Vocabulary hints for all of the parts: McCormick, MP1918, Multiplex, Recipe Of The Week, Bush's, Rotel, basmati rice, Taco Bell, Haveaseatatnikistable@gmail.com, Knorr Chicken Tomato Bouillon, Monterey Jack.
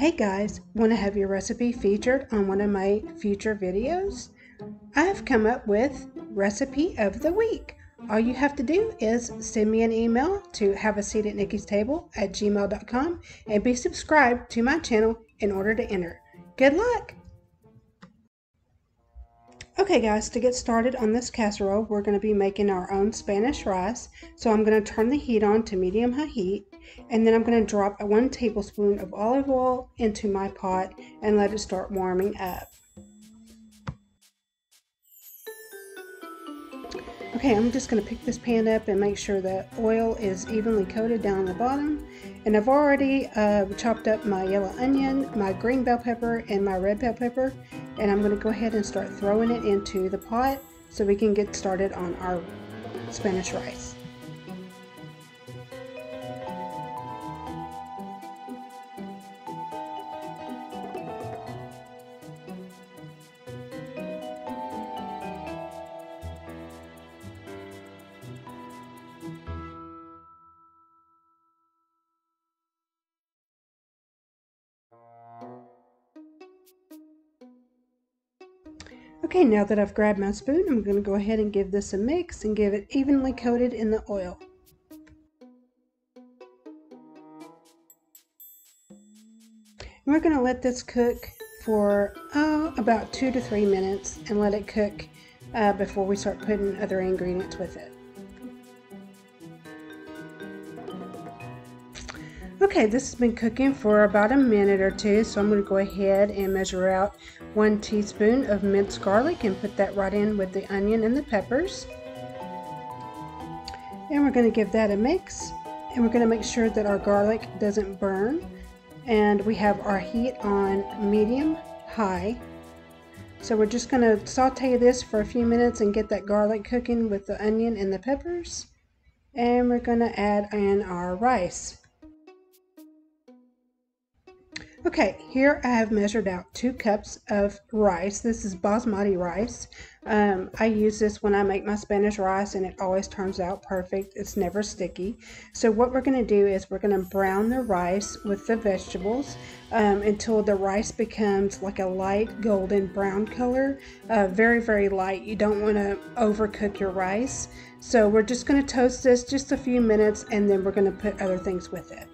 Hey guys, want to have your recipe featured on one of my future videos? I've come up with Recipe of the Week. All you have to do is send me an email to haveaseatatnikkistable@gmail.com and be subscribed to my channel in order to enter. Good luck! Okay guys, to get started on this casserole, we're going to be making our own Spanish rice. So I'm going to turn the heat on to medium-high heat, and then I'm going to drop 1 tablespoon of olive oil into my pot and let it start warming up. Okay, I'm just going to pick this pan up and make sure the oil is evenly coated down the bottom. And I've already chopped up my yellow onion, my green bell pepper, and my red bell pepper. And I'm going to go ahead and start throwing it into the pot so we can get started on our Spanish rice. Okay, now that I've grabbed my spoon, I'm going to go ahead and give this a mix and give it evenly coated in the oil. And we're going to let this cook for about 2 to 3 minutes and let it cook before we start putting other ingredients with it. Okay, this has been cooking for about a minute or two, so I'm going to go ahead and measure out 1 teaspoon of minced garlic and put that right in with the onion and the peppers. And we're going to give that a mix, and we're going to make sure that our garlic doesn't burn. And we have our heat on medium-high. So we're just going to saute this for a few minutes and get that garlic cooking with the onion and the peppers. And we're going to add in our rice. Okay, here I have measured out 2 cups of rice. This is basmati rice. I use this when I make my Spanish rice and it always turns out perfect. It's never sticky. So what we're going to do is we're going to brown the rice with the vegetables until the rice becomes like a light golden brown color. Very, very light. You don't want to overcook your rice. So we're just going to toast this just a few minutes and then we're going to put other things with it.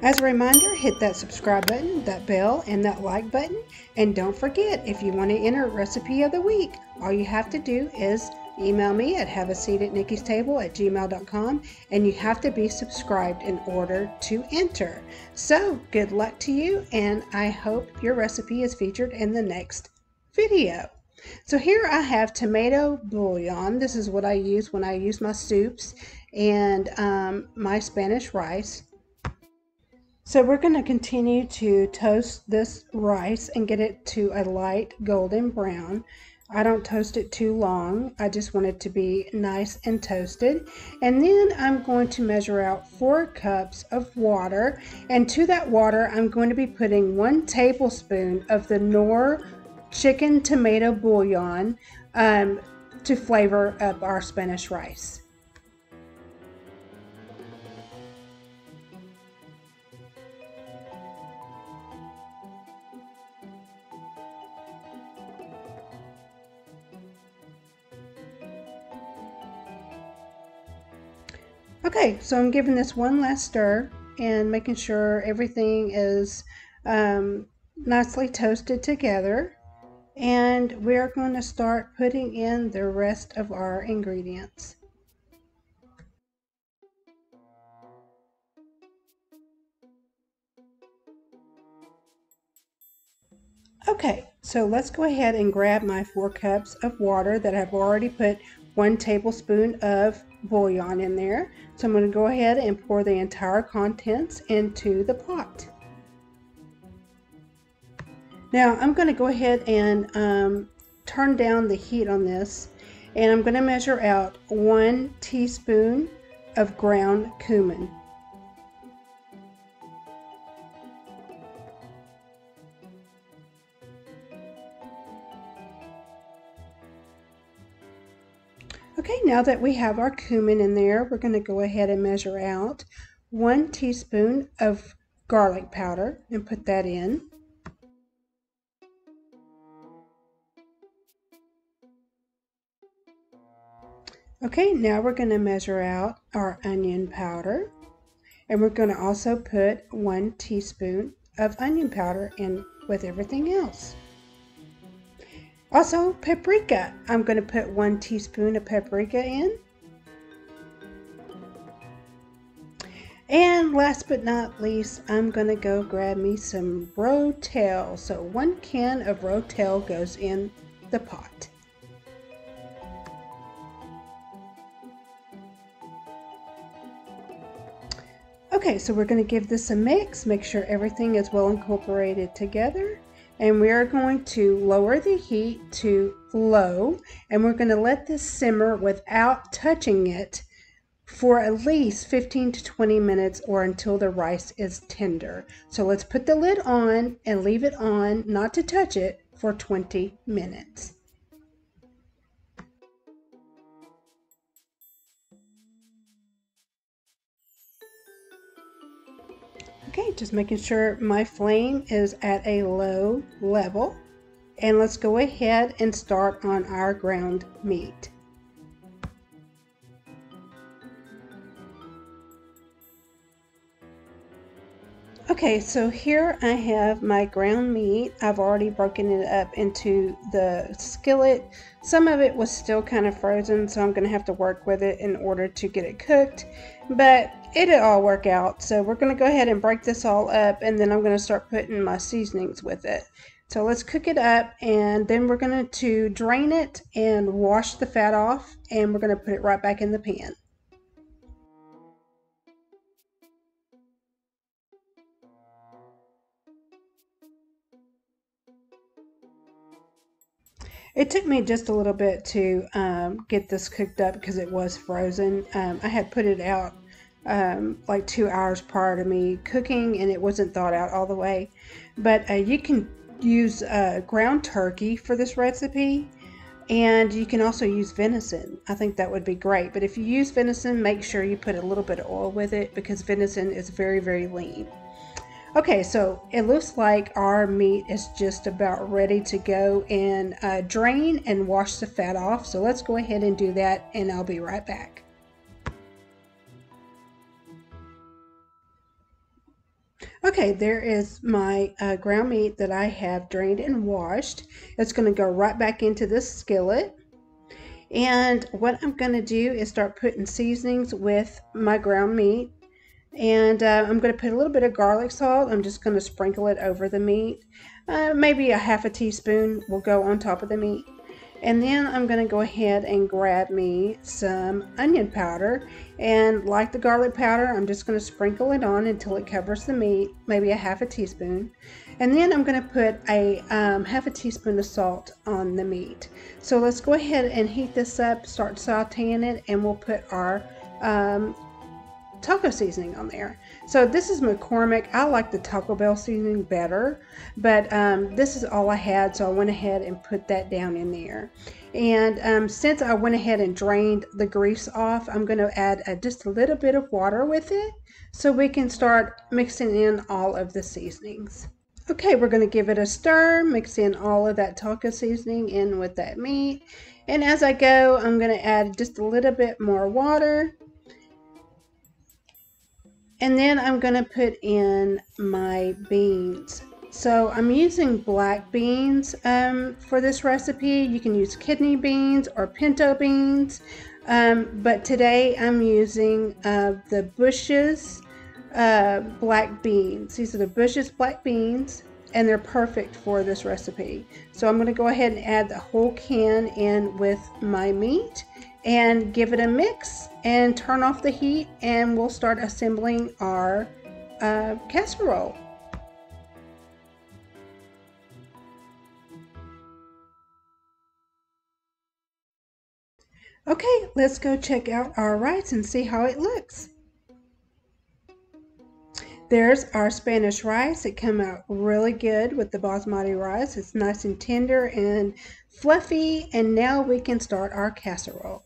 As a reminder, hit that subscribe button, that bell, and that like button. And don't forget, if you want to enter Recipe of the Week, all you have to do is email me at haveaseatatnikkistable@gmail.com, and you have to be subscribed in order to enter. So, good luck to you, and I hope your recipe is featured in the next video. So here I have tomato bouillon. This is what I use when I use my soups and my Spanish rice. So we're going to continue to toast this rice and get it to a light golden brown. I don't toast it too long. I just want it to be nice and toasted. And then I'm going to measure out 4 cups of water. And to that water, I'm going to be putting 1 tablespoon of the Knorr Chicken Tomato Bouillon to flavor up our Spanish rice. Okay, so I'm giving this one last stir and making sure everything is nicely toasted together. And we're going to start putting in the rest of our ingredients. Okay, so let's go ahead and grab my 4 cups of water that I've already put 1 tablespoon of bouillon in there. So I'm going to go ahead and pour the entire contents into the pot. Now I'm going to go ahead and turn down the heat on this, and I'm going to measure out 1 teaspoon of ground cumin. Okay, now that we have our cumin in there, we're going to go ahead and measure out 1 teaspoon of garlic powder and put that in. Okay, now we're going to measure out our onion powder, and we're going to also put 1 teaspoon of onion powder in with everything else. Also, paprika. I'm going to put 1 teaspoon of paprika in. And last but not least, I'm going to go grab me some Rotel. So 1 can of Rotel goes in the pot. Okay, so we're going to give this a mix. Make sure everything is well incorporated together. And we are going to lower the heat to low. And we're going to let this simmer without touching it for at least 15 to 20 minutes or until the rice is tender. So let's put the lid on and leave it on, not to touch it, for 20 minutes. Okay, just making sure my flame is at a low level. And let's go ahead and start on our ground meat. Okay, so here I have my ground meat. I've already broken it up into the skillet. Some of it was still kind of frozen, so I'm going to have to work with it in order to get it cooked. But it'll all work out. So we're going to go ahead and break this all up, and then I'm going to start putting my seasonings with it. So let's cook it up, and then we're going to drain it and wash the fat off, and we're going to put it right back in the pan. It took me just a little bit to get this cooked up because it was frozen. I had put it out like 2 hours prior to me cooking, and it wasn't thawed out all the way. But you can use ground turkey for this recipe, and you can also use venison. I think that would be great. But if you use venison, make sure you put a little bit of oil with it because venison is very, very lean. Okay, so it looks like our meat is just about ready to go and drain and wash the fat off. So let's go ahead and do that, and I'll be right back. Okay, there is my ground meat that I have drained and washed. It's going to go right back into this skillet. And what I'm going to do is start putting seasonings with my ground meat. And I'm going to put a little bit of garlic salt. I'm just going to sprinkle it over the meat. Maybe a half a teaspoon will go on top of the meat. And then I'm going to go ahead and grab me some onion powder. And like the garlic powder, I'm just going to sprinkle it on until it covers the meat, maybe a half a teaspoon. And then I'm going to put a half a teaspoon of salt on the meat. So let's go ahead and heat this up, start sauteing it, and we'll put our taco seasoning on there. So this is McCormick. I like the Taco Bell seasoning better, but this is all I had, so I went ahead and put that down in there. And since I went ahead and drained the grease off, I'm going to add just a little bit of water with it so we can start mixing in all of the seasonings. Okay, we're going to give it a stir, mix in all of that taco seasoning in with that meat. And as I go, I'm going to add just a little bit more water. And then I'm going to put in my beans. So I'm using black beans for this recipe. You can use kidney beans or pinto beans. But today I'm using the Bush's black beans. These are the Bush's black beans, and they're perfect for this recipe. So I'm going to go ahead and add the whole can in with my meat and give it a mix and turn off the heat, and we'll start assembling our casserole. Okay, let's go check out our rice and see how it looks. There's our Spanish rice. It came out really good with the basmati rice. It's nice and tender and fluffy, and now we can start our casserole.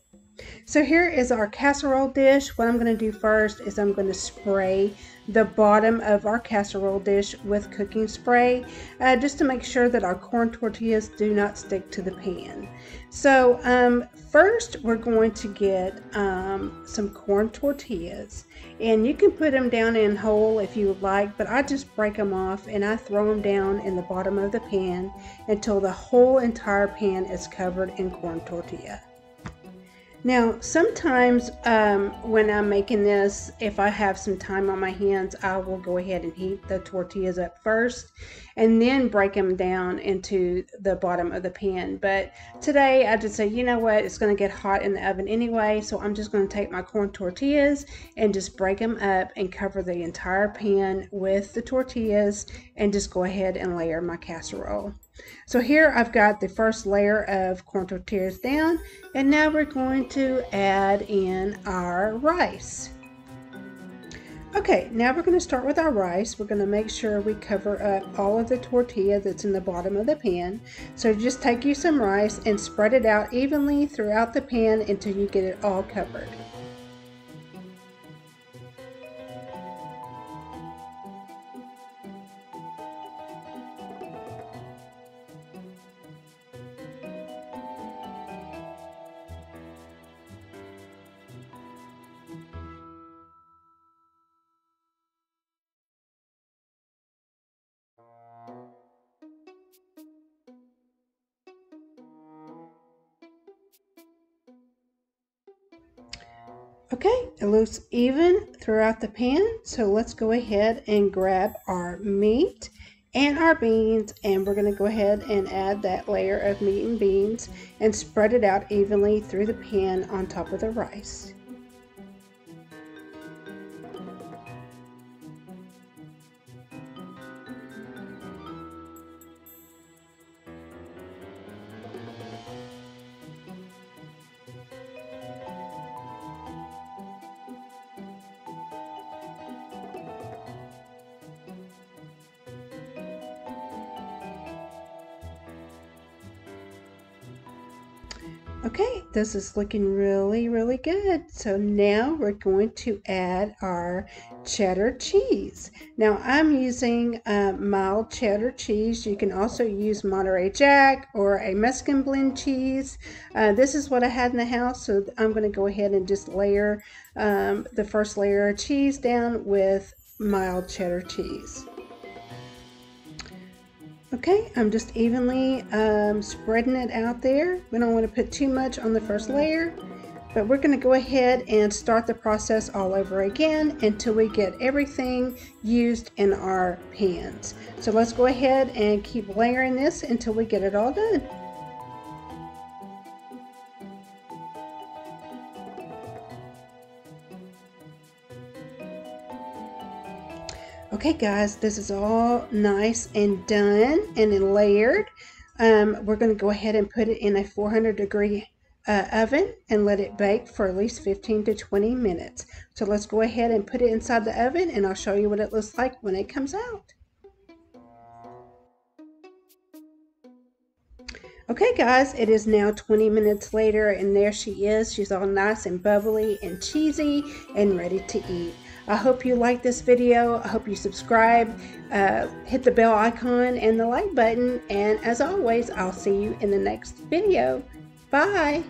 So here is our casserole dish. What I'm going to do first is I'm going to spray the bottom of our casserole dish with cooking spray, just to make sure that our corn tortillas do not stick to the pan. So first we're going to get some corn tortillas, and you can put them down in whole if you would like, but I just break them off and I throw them down in the bottom of the pan until the whole entire pan is covered in corn tortilla. Now, sometimes when I'm making this, if I have some time on my hands, I will go ahead and heat the tortillas up first and then break them down into the bottom of the pan. But today I just say, you know what, it's going to get hot in the oven anyway, so I'm just going to take my corn tortillas and just break them up and cover the entire pan with the tortillas and just go ahead and layer my casserole. So here I've got the first layer of corn tortillas down, and now we're going to add in our rice. Okay, now we're going to start with our rice. We're going to make sure we cover up all of the tortilla that's in the bottom of the pan. So just take you some rice and spread it out evenly throughout the pan until you get it all covered. Okay, it looks even throughout the pan, so let's go ahead and grab our meat and our beans, and we're going to go ahead and add that layer of meat and beans and spread it out evenly through the pan on top of the rice. Okay, this is looking really, really good. So now we're going to add our cheddar cheese. Now I'm using mild cheddar cheese. You can also use Monterey Jack or a Mexican blend cheese. This is what I had in the house, so I'm going to go ahead and just layer the first layer of cheese down with mild cheddar cheese. Okay, I'm just evenly spreading it out there. We don't want to put too much on the first layer, but we're going to go ahead and start the process all over again until we get everything used in our pans. So let's go ahead and keep layering this until we get it all done. Okay guys, this is all nice and done and layered. We're going to go ahead and put it in a 400-degree oven and let it bake for at least 15 to 20 minutes. So let's go ahead and put it inside the oven, and I'll show you what it looks like when it comes out. Okay guys, it is now 20 minutes later, and there she is. She's all nice and bubbly and cheesy and ready to eat. I hope you like this video. I hope you subscribe, hit the bell icon and the like button, and as always, I'll see you in the next video. Bye!